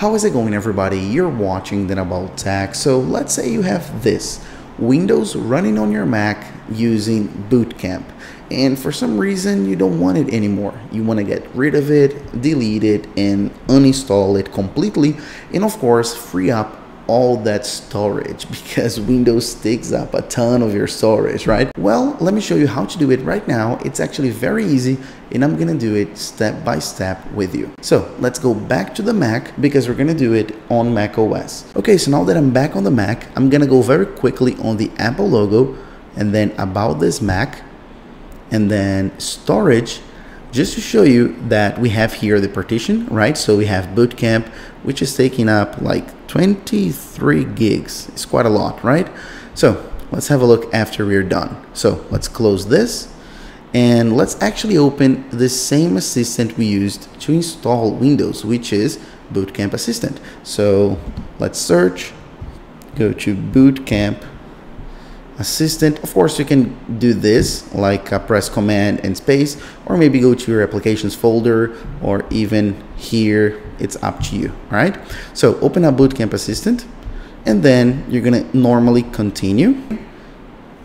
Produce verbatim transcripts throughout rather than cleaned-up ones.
How is it going, everybody? You're watching Daniel About Tech. So let's say you have this Windows running on your Mac using Boot Camp, and for some reason you don't want it anymore. You want to get rid of it, delete it, and uninstall it completely, and of course free up all that storage, because Windows takes up a ton of your storage, right? Well, let me show you how to do it right now. It's actually very easy, and I'm gonna do it step by step with you. So let's go back to the Mac, because we're gonna do it on macOS. Okay, so now that I'm back on the Mac, I'm gonna go very quickly on the Apple logo, and then About This Mac, and then Storage, just to show you that we have here the partition, right? So we have Boot Camp, which is taking up like twenty-three gigs. It's quite a lot, right? So let's have a look after we're done. So let's close this, and let's actually open the same assistant we used to install Windows, which is Boot Camp Assistant. So let's search, go to Boot Camp Assistant. Of course, you can do this like a press command and space, or maybe go to your applications folder, or even here, it's up to you, right? So open up Boot Camp Assistant, and then you're gonna normally continue,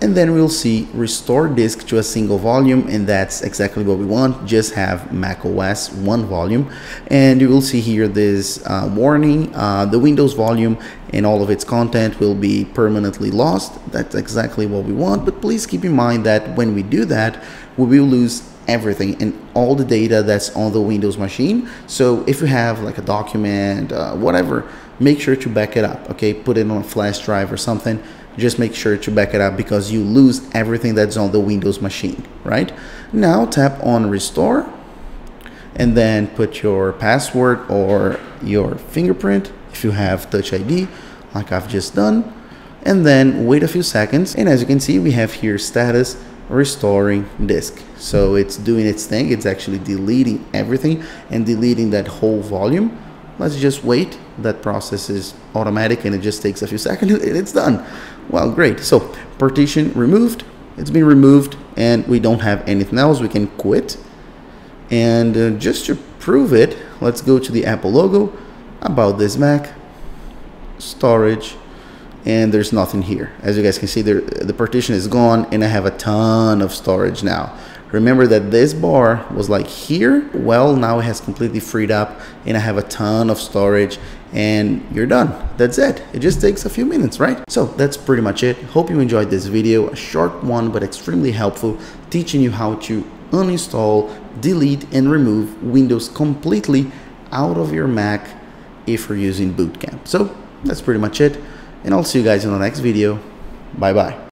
and then we'll see restore disk to a single volume, and that's exactly what we want. Just have macOS one volume, and you will see here this uh, warning, uh, the Windows volume and all of its content will be permanently lost. That's exactly what we want, but please keep in mind that when we do that, we will lose everything and all the data that's on the Windows machine. So if you have like a document, uh, whatever, make sure to back it up, okay? Put it on a flash drive or something. Just make sure to back it up, because you lose everything that's on the Windows machine, right? Now tap on restore, and then put your password or your fingerprint if you have Touch I D, like I've just done, and then wait a few seconds. And as you can see, we have here status restoring disk. So it's doing its thing. It's actually deleting everything and deleting that whole volume. Let's just wait. That process is automatic, and it just takes a few seconds and it's done. Well, great. So partition removed, it's been removed, and we don't have anything else. We can quit. And uh, just to prove it, let's go to the Apple logo, About This Mac, Storage, and there's nothing here. As you guys can see, there, the partition is gone, and I have a ton of storage now. Remember that this bar was like here. Well, now it has completely freed up, and I have a ton of storage, and you're done. That's it. It just takes a few minutes, right? So that's pretty much it. Hope you enjoyed this video, a short one, but extremely helpful, teaching you how to uninstall, delete, and remove Windows completely out of your Mac if you're using Boot Camp. So that's pretty much it, and I'll see you guys in the next video. Bye-bye.